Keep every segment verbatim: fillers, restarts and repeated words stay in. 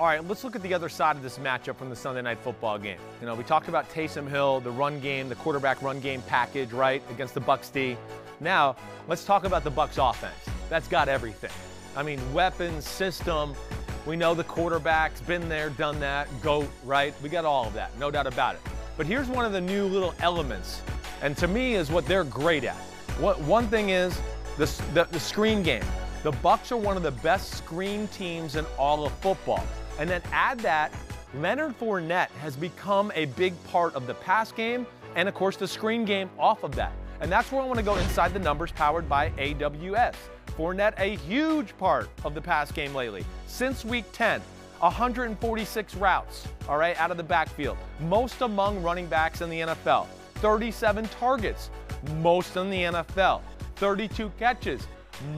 All right, let's look at the other side of this matchup from the Sunday Night Football game. You know, we talked about Taysom Hill, the run game, the quarterback run game package, right, against the Bucs D. Now, let's talk about the Bucs offense. That's got everything. I mean, weapons, system. We know the quarterback's been there, done that, GOAT, right? We got all of that, no doubt about it. But here's one of the new little elements, and to me is what they're great at. What, one thing is the, the, the screen game. The Bucs are one of the best screen teams in all of football. And then add that, Leonard Fournette has become a big part of the pass game and, of course, the screen game off of that. And that's where I want to go inside the numbers powered by A W S. Fournette, a huge part of the pass game lately. Since week ten, one hundred forty-six routes, all right, out of the backfield. Most among running backs in the N F L. thirty-seven targets, most in the N F L. thirty-two catches,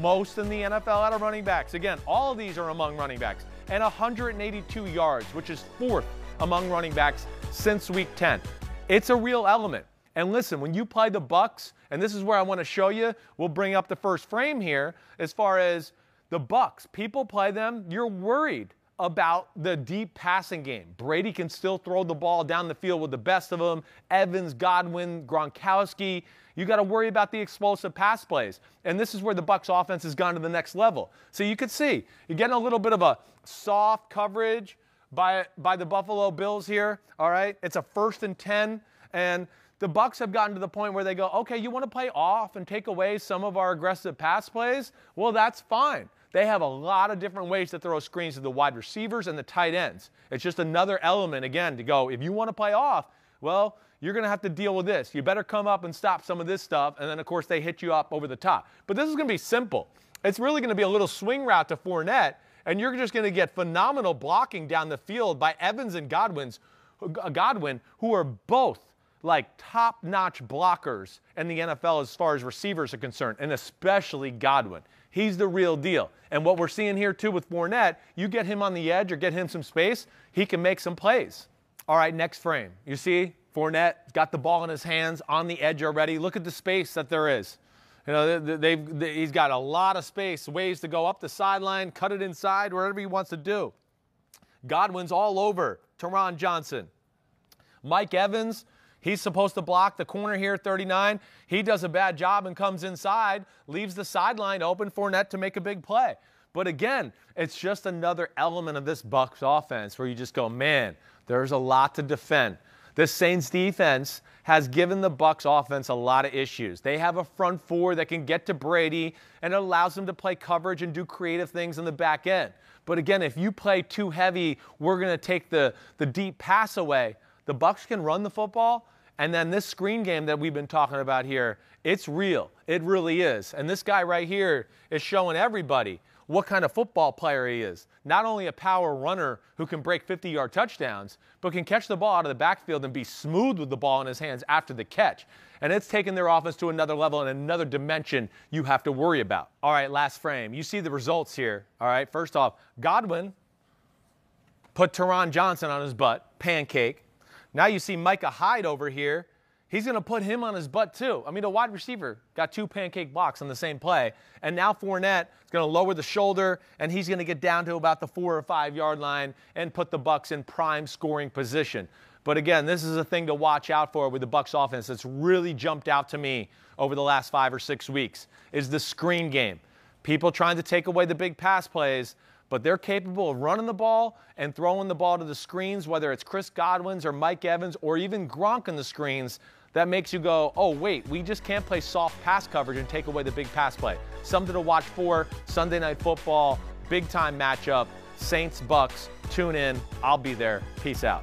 most in the N F L out of running backs. Again, all of these are among running backs. And one hundred eighty-two yards, which is fourth among running backs since week ten. It's a real element. And listen, when you play the Bucs, and this is where I want to show you, we'll bring up the first frame here, as far as the Bucs, people play them, you're worried about the deep passing game. Brady can still throw the ball down the field with the best of them. Evans, Godwin, Gronkowski. You got to worry about the explosive pass plays. And this is where the Bucs offense has gone to the next level. So you could see, you're getting a little bit of a soft coverage by, by the Buffalo Bills here, all right? It's a first and ten, and the Bucs have gotten to the point where they go, okay, you want to play off and take away some of our aggressive pass plays? Well, that's fine. They have a lot of different ways to throw screens to the wide receivers and the tight ends. It's just another element, again, to go, if you want to play off, well, you're going to have to deal with this. You better come up and stop some of this stuff, and then, of course, they hit you up over the top. But this is going to be simple. It's really going to be a little swing route to Fournette, and you're just going to get phenomenal blocking down the field by Evans and Godwin's, Godwin, who are both like top-notch blockers in the N F L as far as receivers are concerned, and especially Godwin. He's the real deal. And what we're seeing here, too, with Fournette, you get him on the edge or get him some space, he can make some plays. All right, next frame. You see Fournette got the ball in his hands on the edge already. Look at the space that there is. You know, they've, they've, he's got a lot of space, ways to go up the sideline, cut it inside, whatever he wants to do. Godwin's all over Taron Johnson. Mike Evans, he's supposed to block the corner here at thirty-nine. He does a bad job and comes inside, leaves the sideline open for Fournette to make a big play. But again, it's just another element of this Bucs offense where you just go, man, there's a lot to defend. This Saints defense has given the Bucs offense a lot of issues. They have a front four that can get to Brady and it allows them to play coverage and do creative things in the back end. But again, if you play too heavy, we're going to take the, the deep pass away. The Bucs can run the football, and then this screen game that we've been talking about here, it's real. It really is. And this guy right here is showing everybody what kind of football player he is. Not only a power runner who can break fifty-yard touchdowns, but can catch the ball out of the backfield and be smooth with the ball in his hands after the catch. And it's taken their offense to another level and another dimension you have to worry about. All right, last frame. You see the results here. All right, first off, Godwin put Taron Johnson on his butt, pancake. Now you see Micah Hyde over here. He's going to put him on his butt, too. I mean, a wide receiver got two pancake blocks on the same play. And now Fournette is going to lower the shoulder, and he's going to get down to about the four or five-yard line and put the Bucs in prime scoring position. But again, this is a thing to watch out for with the Bucs offense that's really jumped out to me over the last five or six weeks is the screen game. People trying to take away the big pass plays, but they're capable of running the ball and throwing the ball to the screens, whether it's Chris Godwin's or Mike Evans or even Gronk in the screens. That makes you go, oh, wait, we just can't play soft pass coverage and take away the big pass play. Something to watch for Sunday Night Football, big-time matchup, Saints-Bucs. Tune in. I'll be there. Peace out.